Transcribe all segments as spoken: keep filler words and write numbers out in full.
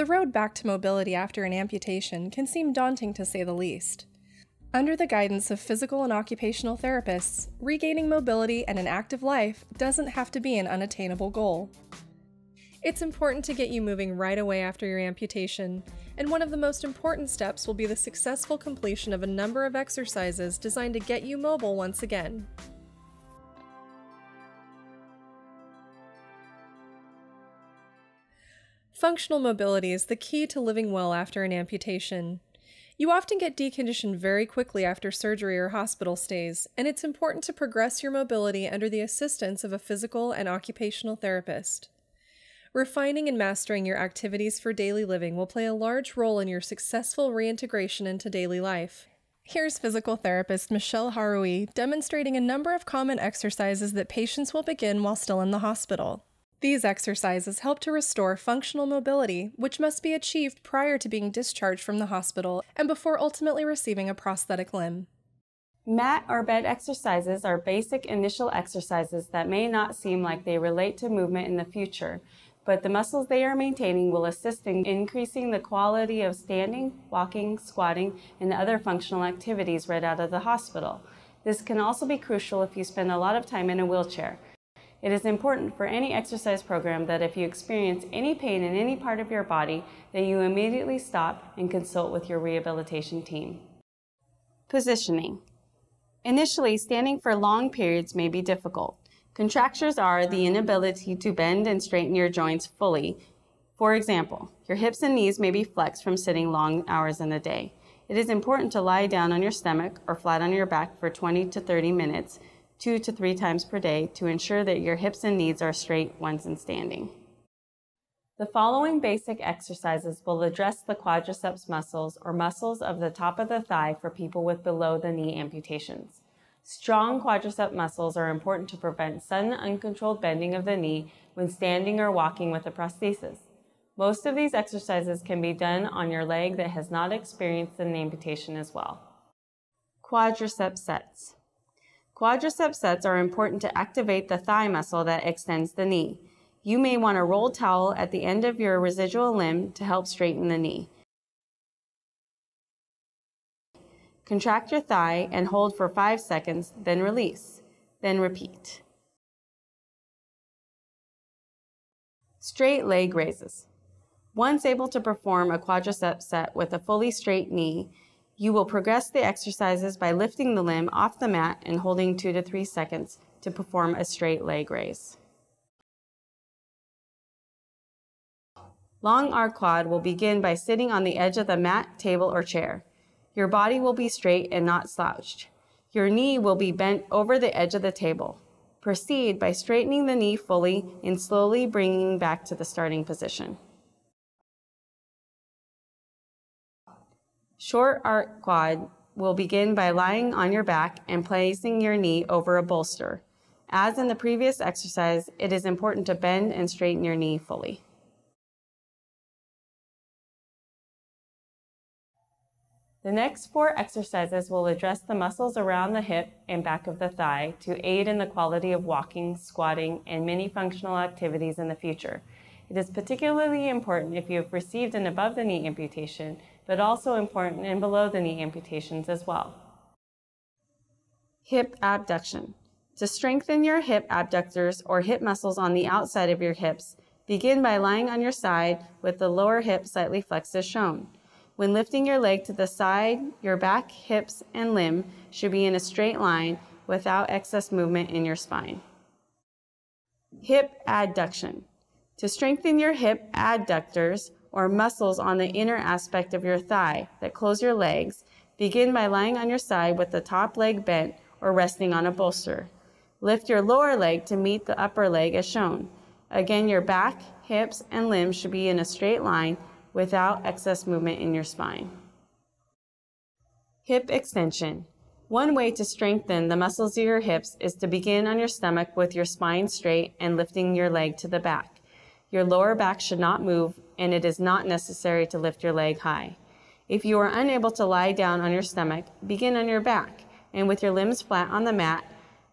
The road back to mobility after an amputation can seem daunting to say the least. Under the guidance of physical and occupational therapists, regaining mobility and an active life doesn't have to be an unattainable goal. It's important to get you moving right away after your amputation, and one of the most important steps will be the successful completion of a number of exercises designed to get you mobile once again. Functional mobility is the key to living well after an amputation. You often get deconditioned very quickly after surgery or hospital stays, and it's important to progress your mobility under the assistance of a physical and occupational therapist. Refining and mastering your activities for daily living will play a large role in your successful reintegration into daily life. Here's physical therapist Michelle Haroui demonstrating a number of common exercises that patients will begin while still in the hospital. These exercises help to restore functional mobility, which must be achieved prior to being discharged from the hospital and before ultimately receiving a prosthetic limb. Mat or bed exercises are basic initial exercises that may not seem like they relate to movement in the future, but the muscles they are maintaining will assist in increasing the quality of standing, walking, squatting, and other functional activities right out of the hospital. This can also be crucial if you spend a lot of time in a wheelchair. It is important for any exercise program that if you experience any pain in any part of your body, that you immediately stop and consult with your rehabilitation team. Positioning. Initially, standing for long periods may be difficult. Contractures are the inability to bend and straighten your joints fully. For example, your hips and knees may be flexed from sitting long hours in a day. It is important to lie down on your stomach or flat on your back for twenty to thirty minutes, two to three times per day, to ensure that your hips and knees are straight once in standing. The following basic exercises will address the quadriceps muscles or muscles of the top of the thigh for people with below-the-knee amputations. Strong quadricep muscles are important to prevent sudden uncontrolled bending of the knee when standing or walking with a prosthesis. Most of these exercises can be done on your leg that has not experienced an amputation as well. Quadricep sets. Quadricep sets are important to activate the thigh muscle that extends the knee. You may want a rolled towel at the end of your residual limb to help straighten the knee. Contract your thigh and hold for five seconds, then release, then repeat. Straight leg raises. Once able to perform a quadricep set with a fully straight knee, you will progress the exercises by lifting the limb off the mat and holding two to three seconds to perform a straight leg raise. Long arc quad will begin by sitting on the edge of the mat, table, or chair. Your body will be straight and not slouched. Your knee will be bent over the edge of the table. Proceed by straightening the knee fully and slowly bringing back to the starting position. Short arc quad will begin by lying on your back and placing your knee over a bolster. As in the previous exercise, it is important to bend and straighten your knee fully. The next four exercises will address the muscles around the hip and back of the thigh to aid in the quality of walking, squatting, and many functional activities in the future. It is particularly important if you have received an above-the-knee amputation, but also important in below-the-knee amputations as well. Hip abduction. To strengthen your hip abductors or hip muscles on the outside of your hips, begin by lying on your side with the lower hip slightly flexed as shown. When lifting your leg to the side, your back, hips, and limb should be in a straight line without excess movement in your spine. Hip adduction. To strengthen your hip adductors or muscles on the inner aspect of your thigh that close your legs, begin by lying on your side with the top leg bent or resting on a bolster. Lift your lower leg to meet the upper leg as shown. Again, your back, hips, and limbs should be in a straight line without excess movement in your spine. Hip extension. One way to strengthen the muscles of your hips is to begin on your stomach with your spine straight and lifting your leg to the back. Your lower back should not move, and it is not necessary to lift your leg high. If you are unable to lie down on your stomach, begin on your back, and with your limbs flat on the mat,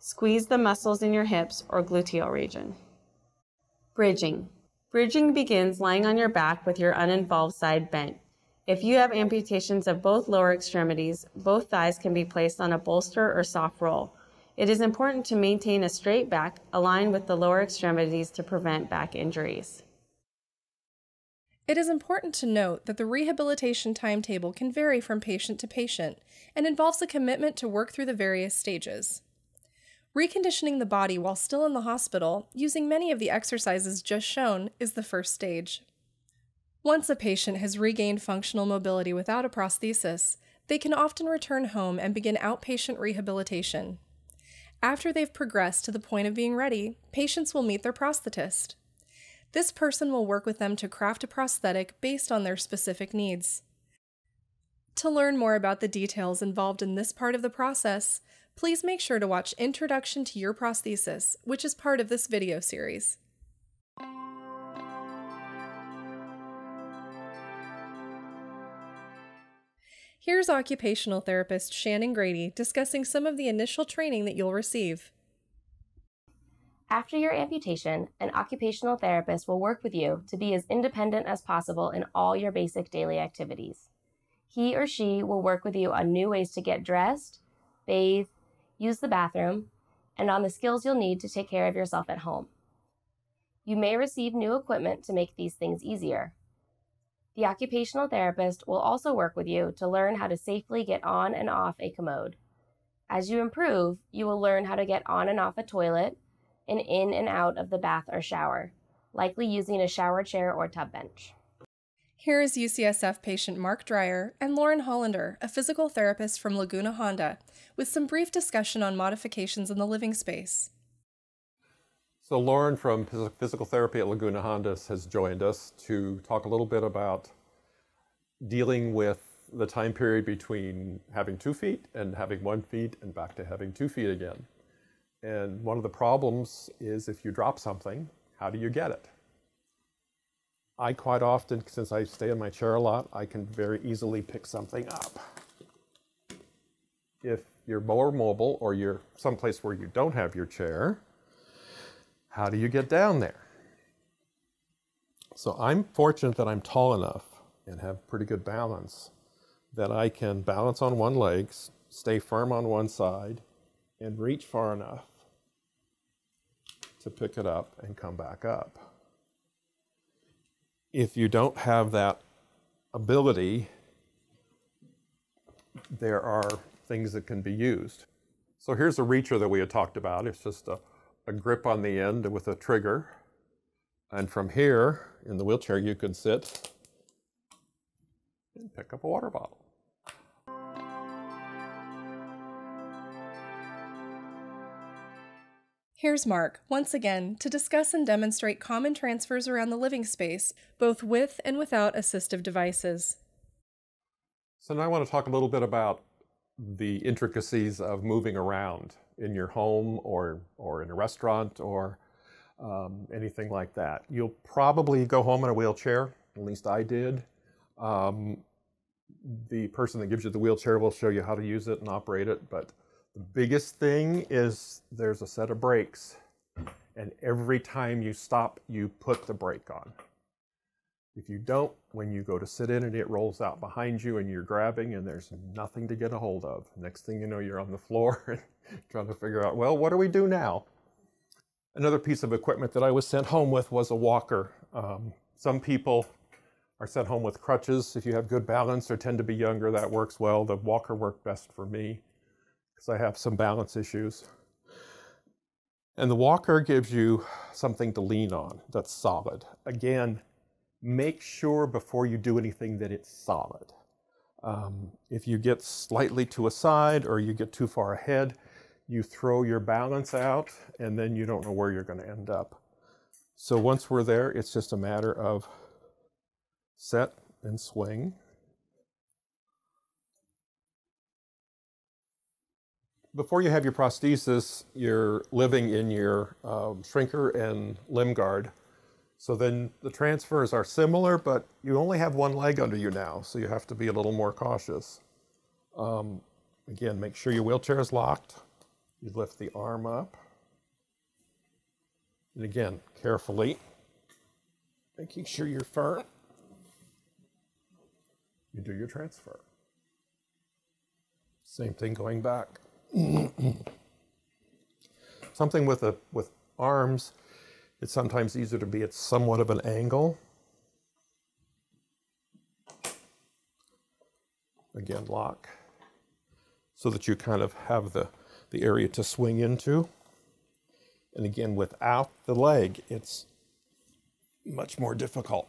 squeeze the muscles in your hips or gluteal region. Bridging. Bridging begins lying on your back with your uninvolved side bent. If you have amputations of both lower extremities, both thighs can be placed on a bolster or soft roll. It is important to maintain a straight back aligned with the lower extremities to prevent back injuries. It is important to note that the rehabilitation timetable can vary from patient to patient and involves a commitment to work through the various stages. Reconditioning the body while still in the hospital, using many of the exercises just shown, is the first stage. Once a patient has regained functional mobility without a prosthesis, they can often return home and begin outpatient rehabilitation. After they've progressed to the point of being ready, patients will meet their prosthetist. This person will work with them to craft a prosthetic based on their specific needs. To learn more about the details involved in this part of the process, please make sure to watch Introduction to Your Prosthesis, which is part of this video series. Here's occupational therapist Shannon Grady discussing some of the initial training that you'll receive. After your amputation, an occupational therapist will work with you to be as independent as possible in all your basic daily activities. He or she will work with you on new ways to get dressed, bathe, use the bathroom, and on the skills you'll need to take care of yourself at home. You may receive new equipment to make these things easier. The occupational therapist will also work with you to learn how to safely get on and off a commode. As you improve, you will learn how to get on and off a toilet, and in and out of the bath or shower, likely using a shower chair or tub bench. Here is U C S F patient Mark Dreyer and Lauren Hollander, a physical therapist from Laguna Honda, with some brief discussion on modifications in the living space. So Lauren from Physical Therapy at Laguna Honda has joined us to talk a little bit about dealing with the time period between having two feet and having one feet and back to having two feet again. And one of the problems is if you drop something, how do you get it? I quite often, since I stay in my chair a lot, I can very easily pick something up. If you're more mobile or you're someplace where you don't have your chair, how do you get down there? So I'm fortunate that I'm tall enough and have pretty good balance that I can balance on one leg, stay firm on one side, and reach far enough to pick it up and come back up. If you don't have that ability, there are things that can be used. So here's a reacher that we had talked about. It's just a, a grip on the end with a trigger. And from here, in the wheelchair, you can sit and pick up a water bottle. Here's Mark, once again, to discuss and demonstrate common transfers around the living space, both with and without assistive devices. So now I want to talk a little bit about the intricacies of moving around in your home or, or in a restaurant or um, anything like that. You'll probably go home in a wheelchair, at least I did. Um, the person that gives you the wheelchair will show you how to use it and operate it, but the biggest thing is there's a set of brakes, and every time you stop, you put the brake on. If you don't, when you go to sit in and it rolls out behind you and you're grabbing and there's nothing to get a hold of. Next thing you know, you're on the floor and trying to figure out, well, what do we do now? Another piece of equipment that I was sent home with was a walker. Um, some people are sent home with crutches. If you have good balance or tend to be younger, that works well. The walker worked best for me. I have some balance issues. And the walker gives you something to lean on that's solid. Again, make sure before you do anything that it's solid. Um, if you get slightly to a side or you get too far ahead, you throw your balance out and then you don't know where you're going to end up. So once we're there, it's just a matter of set and swing. Before you have your prosthesis, you're living in your um, shrinker and limb guard. So then the transfers are similar, but you only have one leg under you now, so you have to be a little more cautious. Um, again, make sure your wheelchair is locked. You lift the arm up. And again, carefully. making sure you're firm. You do your transfer. Same thing going back. Something with, a, with arms, it's sometimes easier to be at somewhat of an angle. Again, lock, so that you kind of have the, the area to swing into. And again, without the leg, it's much more difficult.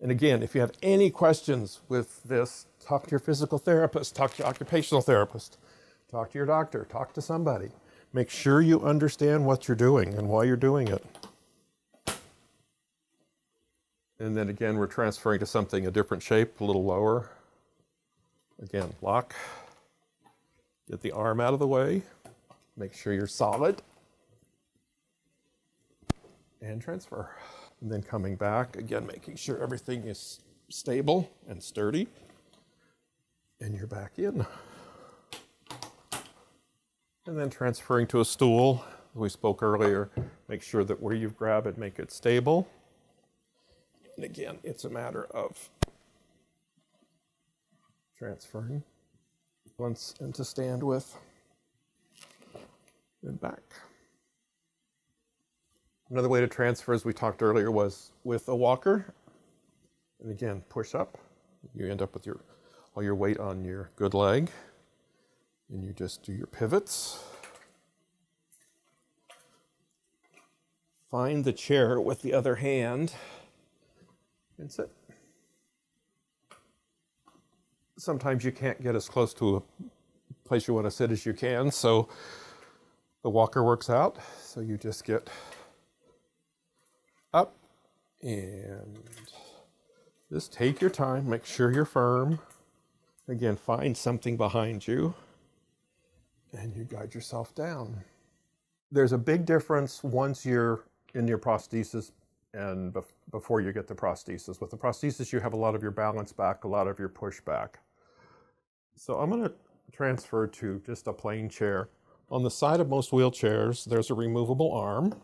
And again, if you have any questions with this, talk to your physical therapist, talk to your occupational therapist, talk to your doctor, talk to somebody. Make sure you understand what you're doing and why you're doing it. And then again, we're transferring to something a different shape, a little lower. Again, lock. Get the arm out of the way. Make sure you're solid. And transfer. And then coming back, again, making sure everything is stable and sturdy. And you're back in. And then transferring to a stool, as we spoke earlier, make sure that where you grab it, make it stable. And again, it's a matter of transferring once and to stand with and back. Another way to transfer, as we talked earlier, was with a walker. And again, push up. You end up with your, all your weight on your good leg. And you just do your pivots. Find the chair with the other hand and sit. Sometimes you can't get as close to a place you want to sit as you can, so the walker works out. So you just get up and just take your time, make sure you're firm. Again, find something behind you and you guide yourself down. There's a big difference once you're in your prosthesis and bef before you get the prosthesis. With the prosthesis, you have a lot of your balance back, a lot of your push back. So I'm gonna transfer to just a plain chair. On the side of most wheelchairs, there's a removable arm.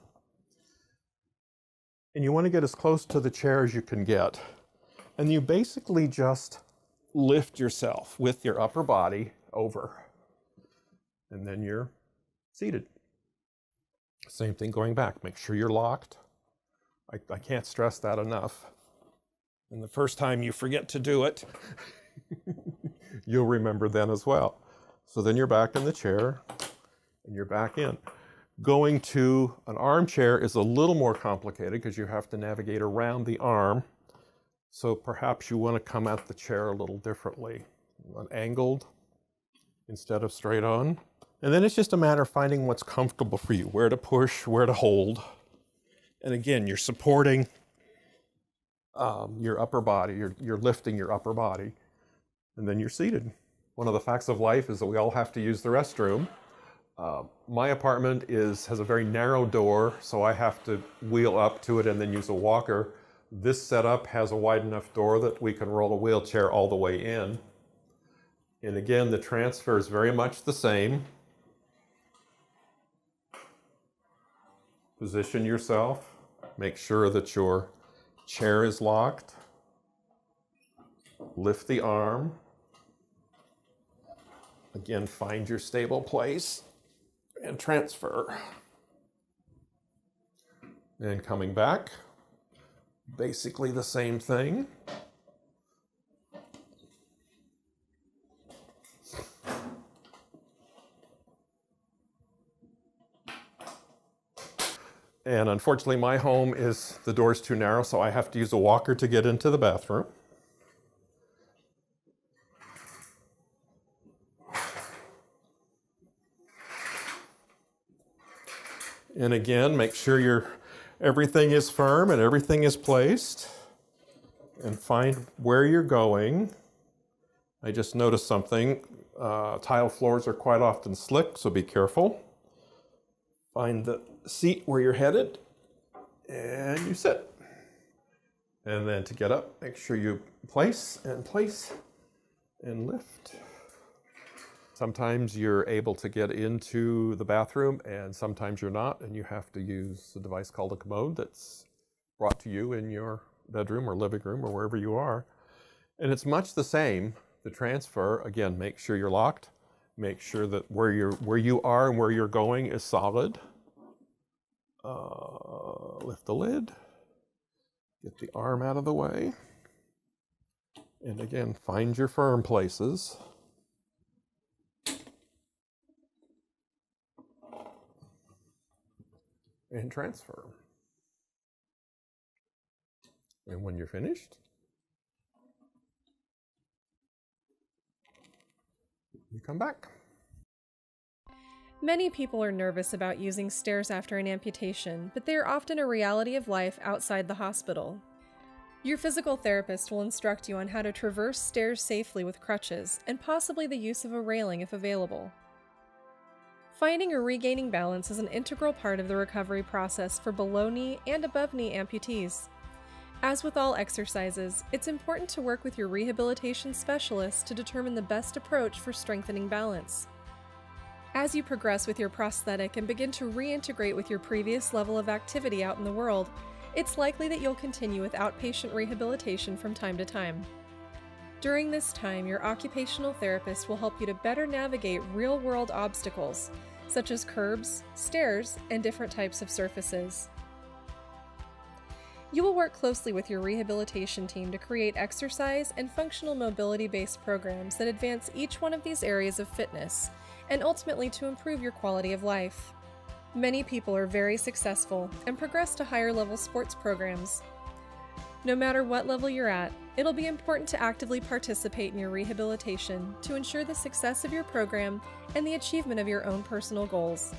And you wanna get as close to the chair as you can get. And you basically just lift yourself with your upper body over. And then you're seated. Same thing going back. Make sure you're locked. I, I can't stress that enough. And the first time you forget to do it, you'll remember then as well. So then you're back in the chair and you're back in. Going to an armchair is a little more complicated because you have to navigate around the arm. So perhaps you want to come at the chair a little differently. You want angled instead of straight on. And then it's just a matter of finding what's comfortable for you, where to push, where to hold. And again, you're supporting um, your upper body, you're, you're lifting your upper body, and then you're seated. One of the facts of life is that we all have to use the restroom. Uh, my apartment is, has a very narrow door, so I have to wheel up to it and then use a walker. This setup has a wide enough door that we can roll a wheelchair all the way in. And again, the transfer is very much the same. Position yourself. Make sure that your chair is locked. Lift the arm. Again, find your stable place and transfer. And coming back, basically the same thing. And unfortunately, my home is, the door's too narrow, so I have to use a walker to get into the bathroom. And again, make sure your everything is firm and everything is placed. And find where you're going. I just noticed something. Uh, tile floors are quite often slick, so be careful. Find the seat where you're headed, and you sit. And then to get up, make sure you place and place and lift. Sometimes you're able to get into the bathroom and sometimes you're not, and you have to use a device called a commode that's brought to you in your bedroom or living room or wherever you are. And it's much the same, the transfer. Again, make sure you're locked. Make sure that where, you're, where you are and where you're going is solid. Uh, lift the lid. Get the arm out of the way. And again, find your firm places. And transfer. And when you're finished, you come back. Many people are nervous about using stairs after an amputation, but they are often a reality of life outside the hospital. Your physical therapist will instruct you on how to traverse stairs safely with crutches, and possibly the use of a railing if available. Finding or regaining balance is an integral part of the recovery process for below knee and above knee amputees. As with all exercises, it's important to work with your rehabilitation specialist to determine the best approach for strengthening balance. As you progress with your prosthetic and begin to reintegrate with your previous level of activity out in the world, it's likely that you'll continue with outpatient rehabilitation from time to time. During this time, your occupational therapist will help you to better navigate real-world obstacles, such as curbs, stairs, and different types of surfaces. You will work closely with your rehabilitation team to create exercise and functional mobility-based programs that advance each one of these areas of fitness, and ultimately to improve your quality of life. Many people are very successful and progress to higher-level sports programs. No matter what level you're at, it'll be important to actively participate in your rehabilitation to ensure the success of your program and the achievement of your own personal goals.